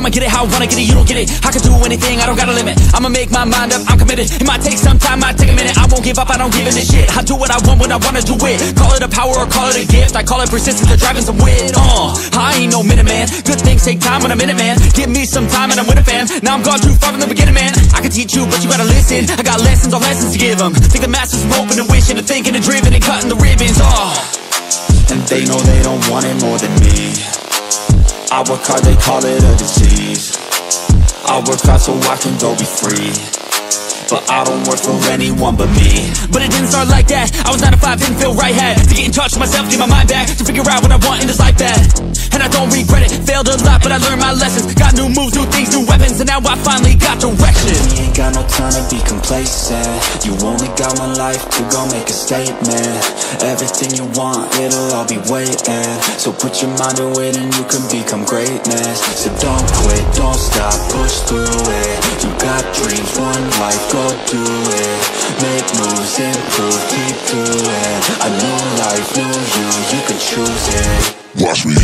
I'ma get it how I wanna get it, you don't get it. I can do anything, I don't got a limit. I'ma make my mind up, I'm committed. It might take some time, might take a minute. I won't give up, I don't give a shit. I do what I want when I wanna do it. Call it a power or call it a gift. I call it persistence, the driving some wit. I ain't no minuteman. Good things take time when I'm in it, man. Give me some time and I'm with a fan. Now I'm gone too far from the beginning, man. I can teach you, but you gotta listen. I got lessons on lessons to give them. Think the masters from hoping and wishing and thinking and dreaming and cutting the ribbons. And they know they don't want it more than me. I work hard, they call it a disease. I work hard so I can go be free, but I don't work for anyone but me. But it didn't start like that. I was 9 to 5, didn't feel right, had to get in touch with myself, get my mind back, to figure out what I want in this life that. And I don't regret it, failed a lot, but I learned my lessons. Got new moves, new things, new weapons, and now I finally got direction. You ain't got no time to be complacent. You only got one life to go make a statement. Everything you want, it'll all be waiting. So put your mind to it and you can become greatness. So don't quit, don't stop, push through it. You got dreams, one life, go do it. Make moves, improve, keep doing. A new life, new you, you can choose it. Watch me.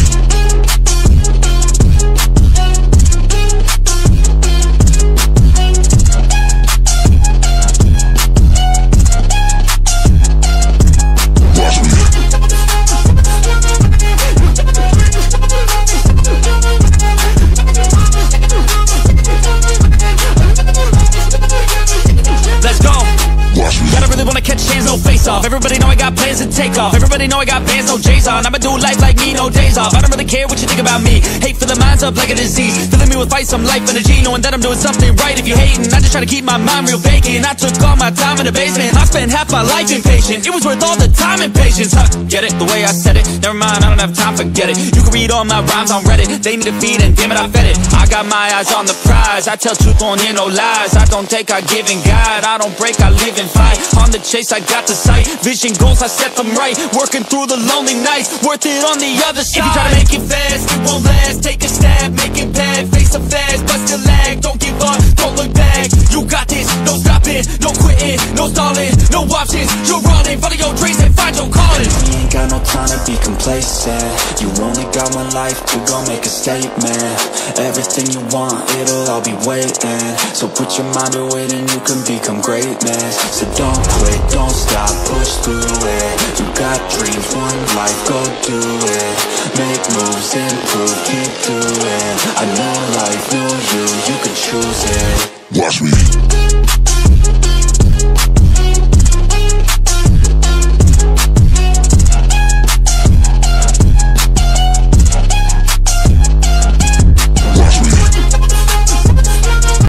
Everybody know I got plans to take off. Everybody know I got bands, no J's on. I'ma do life like me, no days off. I don't really care what you think about me. Hate for the minds up like a disease. Filling me with fight, some life energy, knowing that I'm doing something right. If you hating, I just try to keep my mind real vacant. I took all my time in the basement. I spent half my life impatient. It was worth all the time and patience. Get it? The way I said it. Never mind, I don't have time, forget it. You can read all my rhymes on Reddit. They need to feed and damn it, I fed it. I got my eyes on the prize. I tell truth, don't hear no lies. I don't take, I give and guide. I don't break, I live and fight. On the chase, I got the sight. Vision goals, I set them right. Working through the lonely nights, worth it on the other side. If you try to make it fast, it won't last. Take a stab, make it bad. Face the facts, but still lag. Don't give up, don't look back. You got this, no stopping, no quitting, no stalling, no options. You're all in, follow your dreams and find your calling. You ain't got no time to be complacent. You only got one life to go make a statement. Everything you want, it'll all be waiting. So put your mind to it and you can become greatness. So don't quit, don't stop, push through it. You got dreams, one life, go do it. Make moves, improve, keep doing. A new life, new